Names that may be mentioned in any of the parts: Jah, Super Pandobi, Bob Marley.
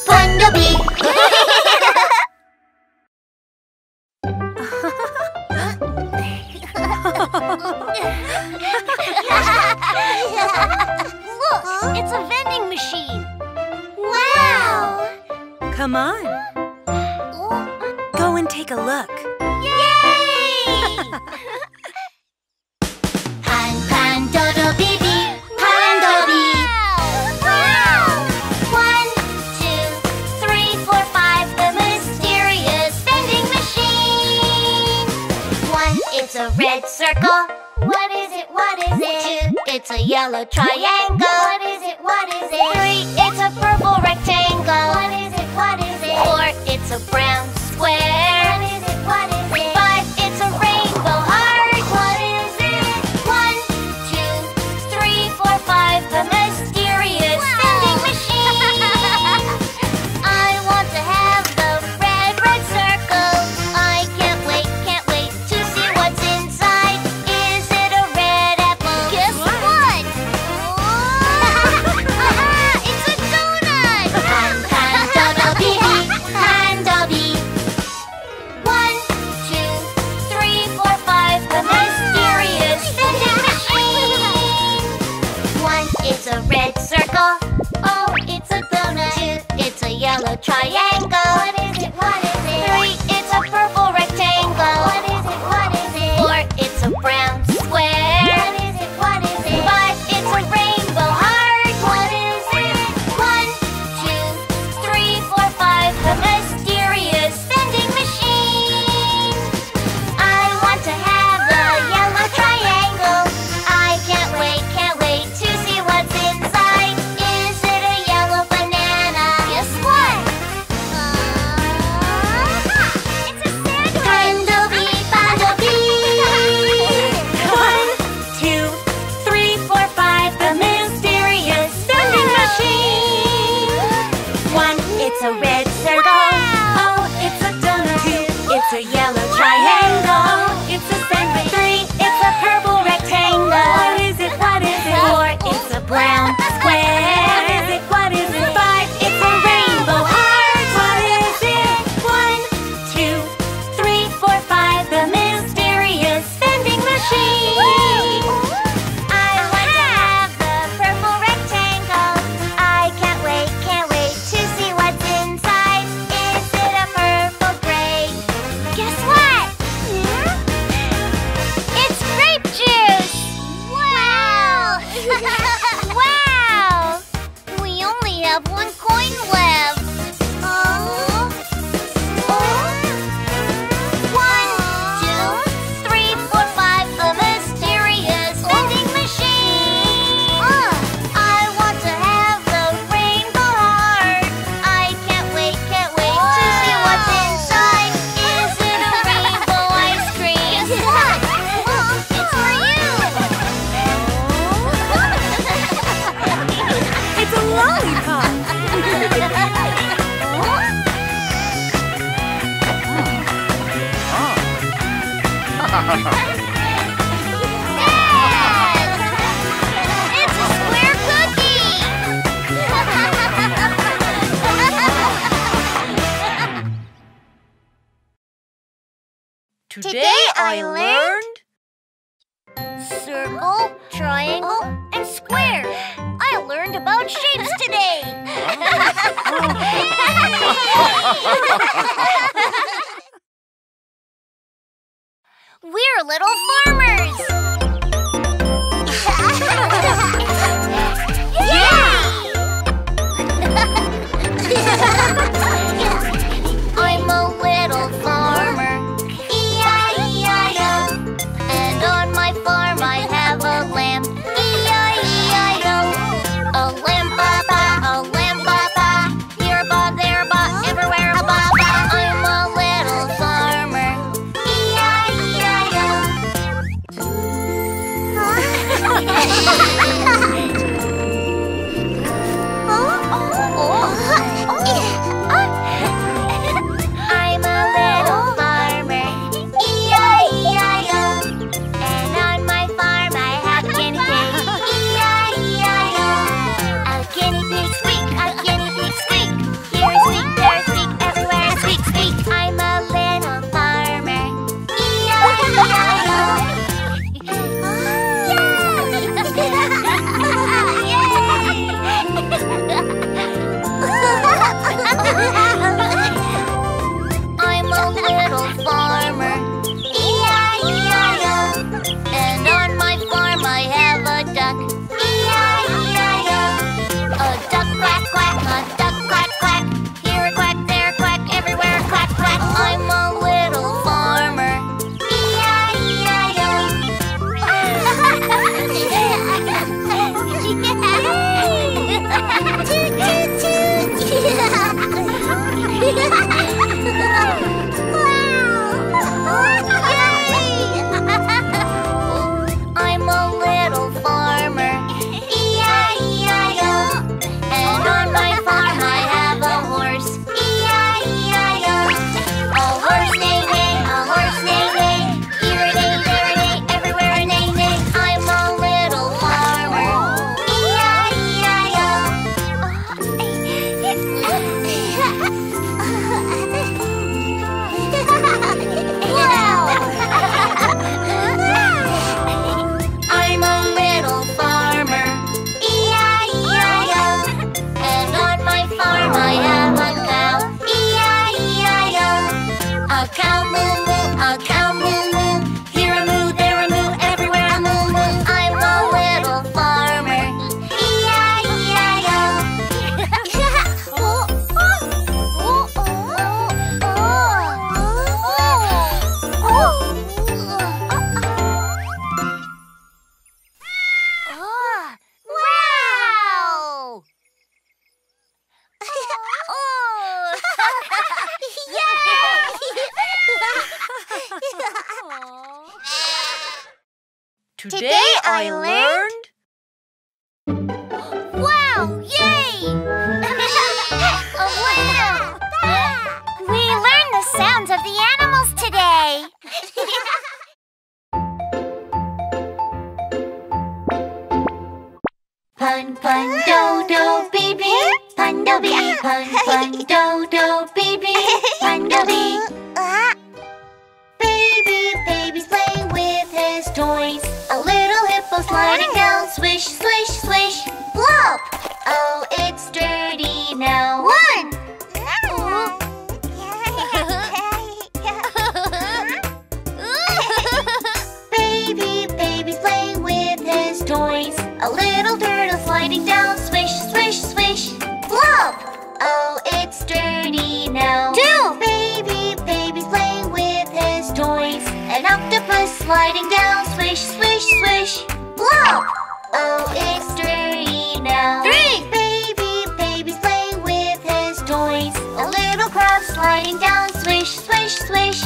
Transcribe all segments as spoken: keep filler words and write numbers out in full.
Pandobi! Look! It's a vending machine! Wow! Come on! Go and take a look! Yay! It's a red circle. What is it? What is it? Two. It's a yellow triangle. What is it? What is it? Three. It's a purple rectangle. What is it? What is it? Four. It's a brown square. What is it? What is it? Five. It's a rainbow heart. What is it? One, two, three, four, five. The mysterious vending machine. I want to have the red, red circle. I can't wait, can't wait to see. Yellow triangle. What is it? What is it? Three. It's a purple rectangle. What is it? What is it? Four. It's a brown square. What is it? What is it? Five. It's a rainbow heart. What is it? One, two, three, four, five. The mysterious vending machine. I want to have the yellow triangle. I can't wait, can't wait to see what's inside. Is it a yellow banana? Yes. It's a red circle. Wow. Oh, it's a donut. Two. It's a yellow triangle. Oh, it's a sandwich. Three. It's a purple rectangle. What is it? What is it? Four. It's a brown square. What is it? What is it? Five. It's a rainbow heart. What is it? One, two, three, four, five. The mysterious vending machine. Woo! Wow! We only have one coin left. Oh. Oh. One, two, three, four, five. The mysterious vending machine. Oh. I want to have the rainbow heart. I can't wait, can't wait Whoa. to see what's inside. Is it a rainbow ice cream? Guess what? Oh. It's for you. Yes! It's a square cookie! Today I learned circle, triangle, and square. I learned about shapes today! We're little farmers! Yeah! I'm a little farmer, E I E I O. And on my farm I have a lamb, E I E I O. A lamb-ba-ba, a lamb-ba-ba, here-ba, there-ba, everywhere-ba-ba. Today, Today I learned... Wow! Yay! Wow! We learned the sounds of the animals today! Pan pan do do baby, Pandobi. Pan pan do do baby, Pandobi. Baby, baby's playing with his toys. A little hippo sliding down, swish, swish, swish, plop. Oh, it's dirty now. One. Baby, baby's playing with his toys. A little turtle sliding down, swish, swish, swish, plop. Oh, it's dirty now. Two. Baby, baby's playing with his toys. An octopus sliding down, swish, swish, swish, plop. Oh, it's dirty now. Three. Baby, baby's playing with his toys. A little crab sliding down, swish, swish, swish,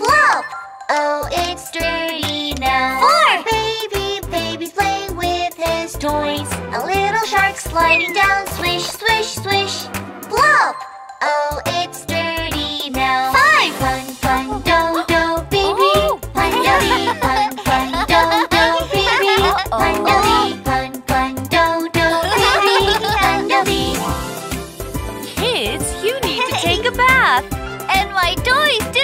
plop. Oh, it's dirty now. Four. Baby, baby's playing with his toys. A little shark sliding down, swish, swish, swish, plop. Oh, it's dirty now. Five. Fun, fun, do, do, baby. Fun, do, fun, fun, do, do, baby. Fun, do, fun, fun, do, do, baby. Fun, do. Kids, you need to take a bath. And my toys do.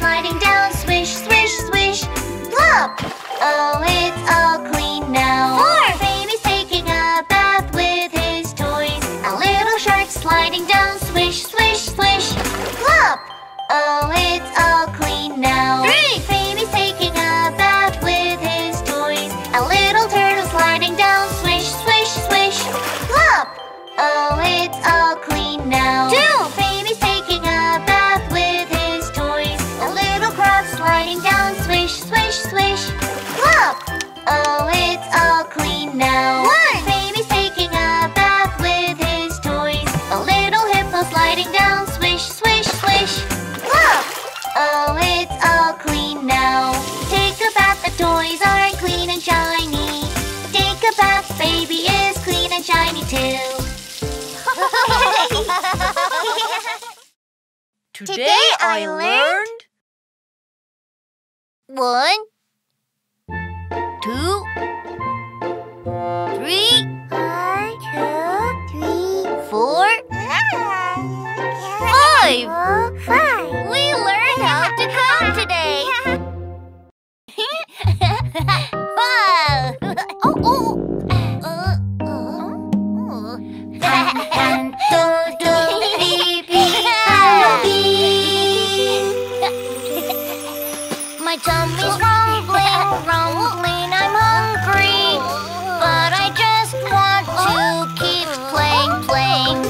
Sliding down, swish, swish, swish, plop. Oh, it's all clean now. Four. Baby's taking a bath with his toys. A little shark sliding down, swish, swish, swish, plop. Oh, it's all clean now. Three. Baby's taking a bath with his toys. A little turtle sliding down, swish, swish, swish, plop. Oh, it's all clean now. Two. Baby's taking a bath with his toys. Sliding down, swish, swish, swish, plop. Oh, it's all clean now. One. Baby's taking a bath with his toys. A little hippo sliding down, swish, swish, swish, plop. Oh, it's all clean now. Take a bath, the toys are clean and shiny. Take a bath, baby is clean and shiny too. Today I learned... One, two, three, one, two, three, four, five. Five. We learned how to count today. Wow! Oh, oh. Uh, oh. Pan, pan, do, do, bee, bee, Pandobi. My tummy's rumbling, rumbling, I'm hungry. But I just want to keep playing, playing.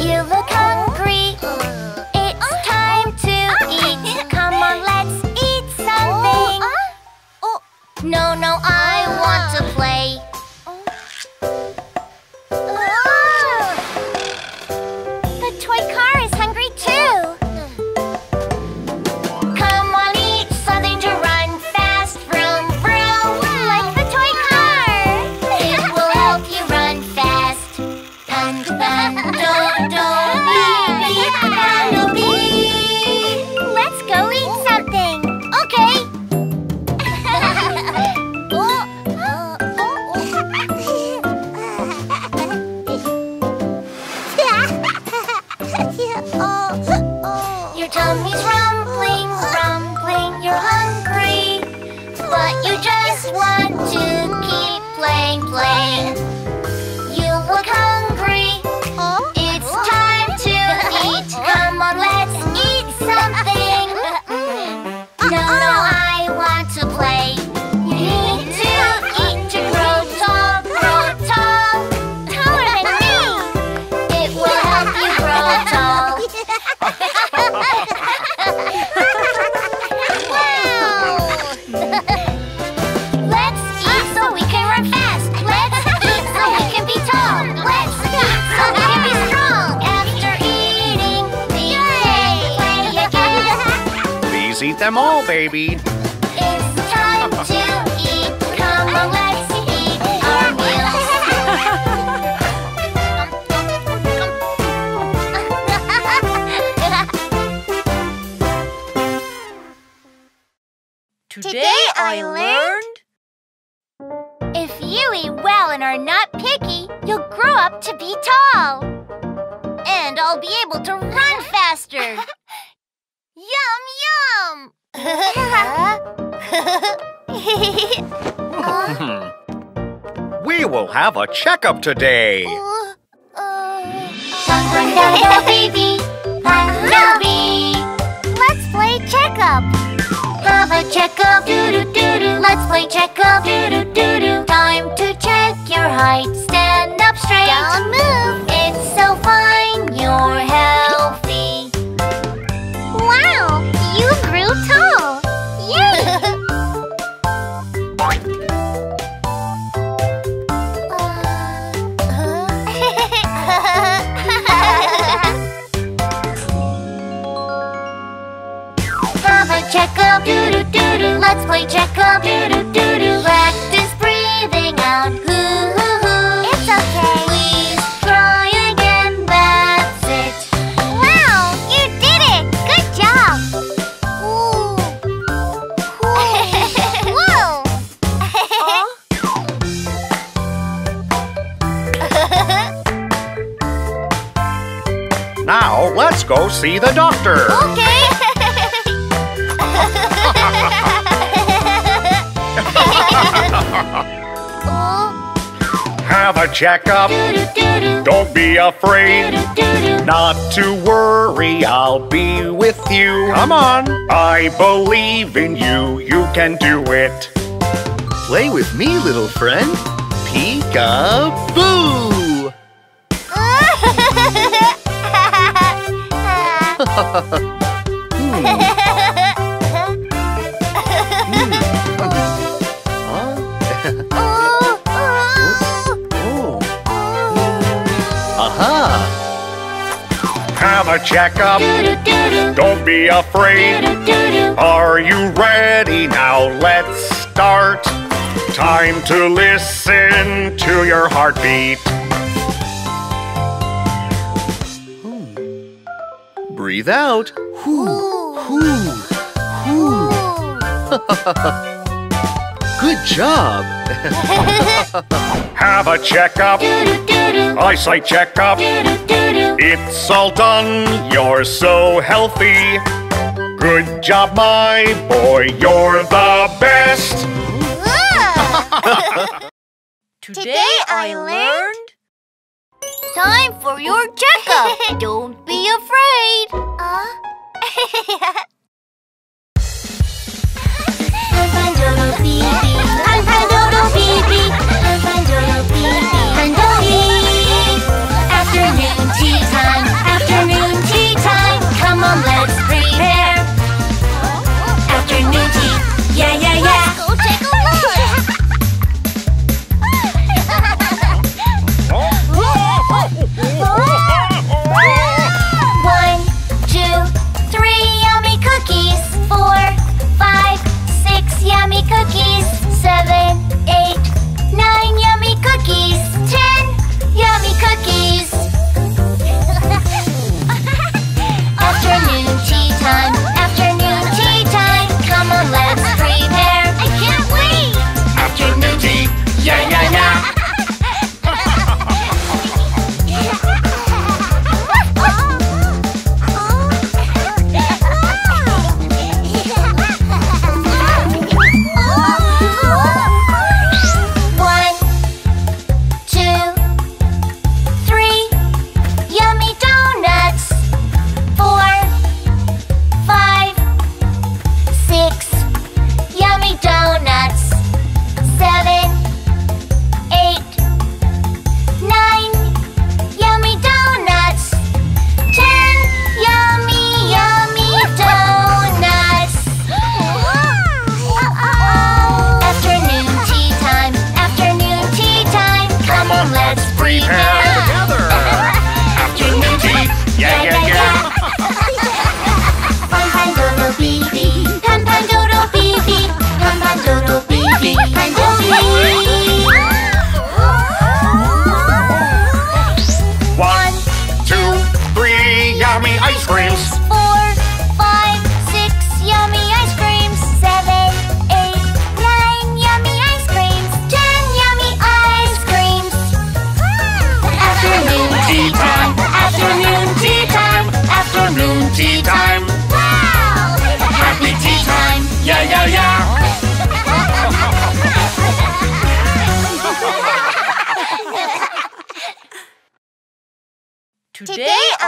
You look hungry, it's time to eat. Come on, let's eat something. No, no, I want to play. The toy car is hungry too. Let's go eat something. Okay. Oh. Let's eat them all, baby. It's time to eat. Come on, let's eat our meals. Today I learned, if you eat well and are not picky, you'll grow up to be tall. And I'll be able to run faster. Yum, yum! uh? We will have a checkup today. Uh, uh, Pandobi, Pandobi. Let's play checkup. Have a checkup, doo doo doo doo. Let's play checkup, doo doo doo doo. Time to check your height. Stand up straight. Don't move. It's so fine. You're healthy. Wow! You grew tall! Yay! Have a checkup, doo-doo doo-doo. Let's play checkup, doo-doo doo-doo. Practice breathing out, hoo hoo hoo. It's okay. Please try again, that's it. Now, let's go see the doctor. Okay. Have a checkup. Don't be afraid. Not to worry, I'll be with you. Come on. I believe in you. You can do it. Play with me, little friend. Peek-a-boo. hmm. Hmm. Huh? oh, oh. Oh. Aha! Have a checkup. Don't be afraid. Are you ready? Now let's start. Time to listen to your heartbeat. Breathe out. Hoo, hoo, hoo. Good job. Have a checkup. Eyesight checkup. It's all done. You're so healthy. Good job, my boy. You're the best. Today I learned. Time for your checkup. Don't be afraid. Uh? Pandobi, Pandobi, Pandobi, Pandobi. Afternoon tea time. Afternoon tea time. Come on, let's prepare. Afternoon tea. Yeah, yeah, yeah. Let's go take a look. One, two, three yummy cookies. Four, five, six yummy cookies. Seven, eight, nine yummy cookies. Ten yummy cookies. Afternoon tea time. Afternoon tea time. Come on, let's prepare.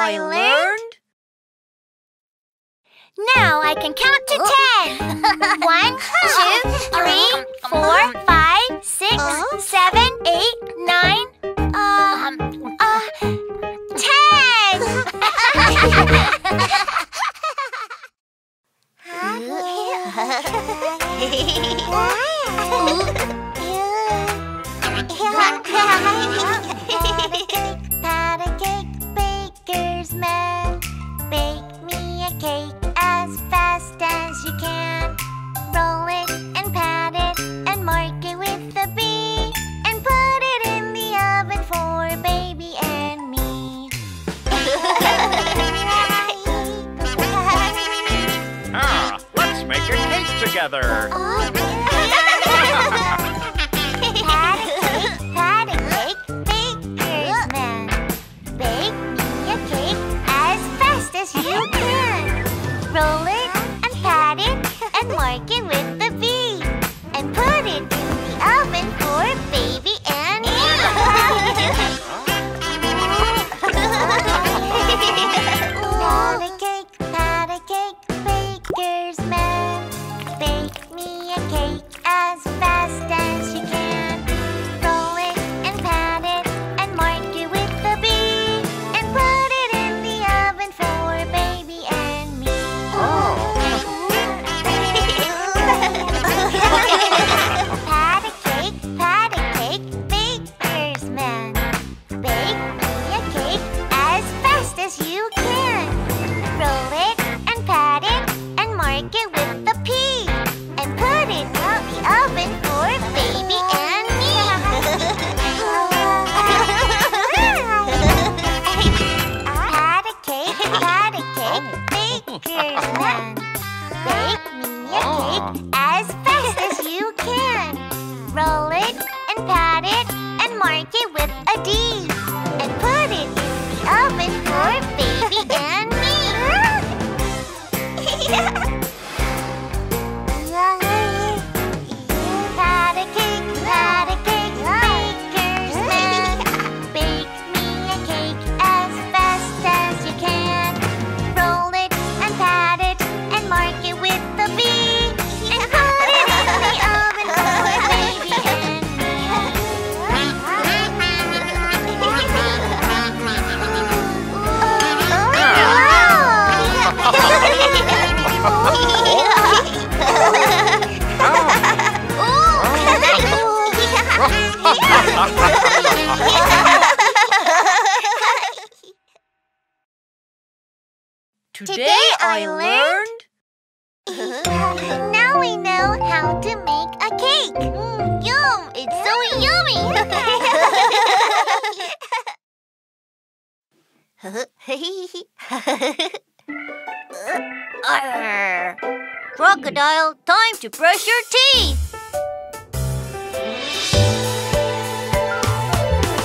I learned? Now I can count to ten. One, two, three, four, five, six, seven, eight, nine, um, uh, ten. Pat-a-cake baker's man, bake me a cake as fast as you can. Roll it and pat it and mark it with a B, and put it in the oven for baby and me. Ah, let's make a cake together. Roll it and pat it and mark it with the B, and put it in the oven for baby and me. Pat a cake, pat a cake, baker's man. Bake me a cake as fast as you can. Roll it and pat it and mark it with the B, and put it in the oven for baby and me. Pat a cake, pat a cake, baker's man. Bake me a cake as fast as you can. Roll it and pat it and mark it with the P, and put it in the oven for baby and me. Pat a cake, pat a cake, baker's man. Bake me a cake as fast as you can. Roll it and pat it and mark it with a D, and put it in the oven for baby and me. Pat a cake, pat a cake, baker's man. Bake me a cake as fast as you can. Roll it and pat it and mark it with the B, and put it in the oven for baby and Today I learned. Now we know how to make a cake. Mm, yum! It's so yummy. Crocodile, time to brush your teeth.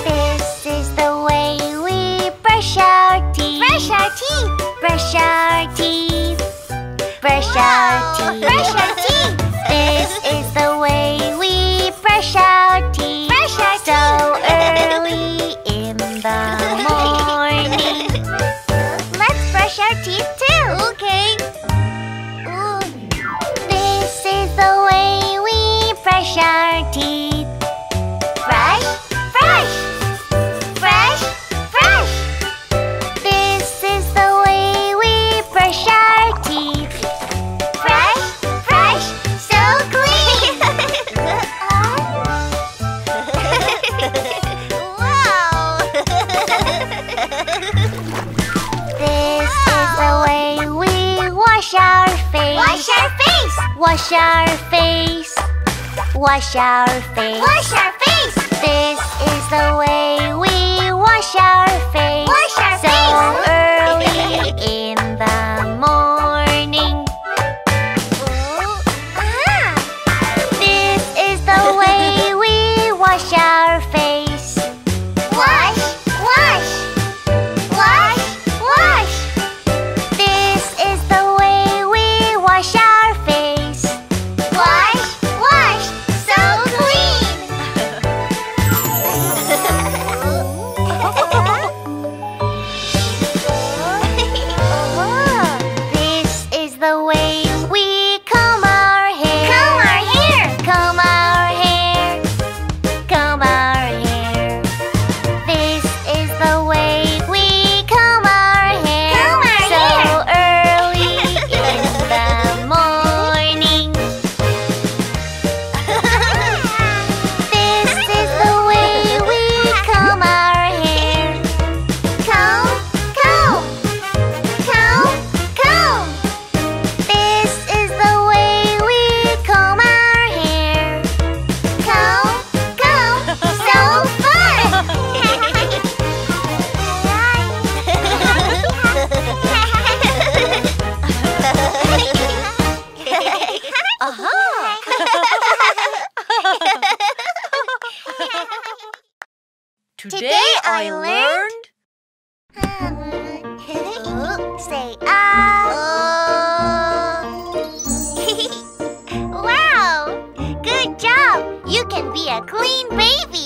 This is the way we brush our teeth. Brush our teeth. Brush our teeth. Brush our teeth. Brush our teeth. This is the way we brush our teeth. Brush our teeth. So early in the morning. Let's brush our teeth too. Okay. Ooh. This is the way we brush our teeth. Brush, brush. Brush, brush. This is the way we brush our teeth. Brush, brush. So clean. Wow. This is the way we wash our face. Wash our face. Wash our face. Wash our face. Wash our face. This is the way we wash our face. Wash our so face. early in the morning. This is the way we wash our face. Wash, wash. Wash, wash. This is the way we wash our face. Wash, wash. So clean. Aha! Today, Today I learned... Um, say, ah. Wow! Good job! You can be a clean baby!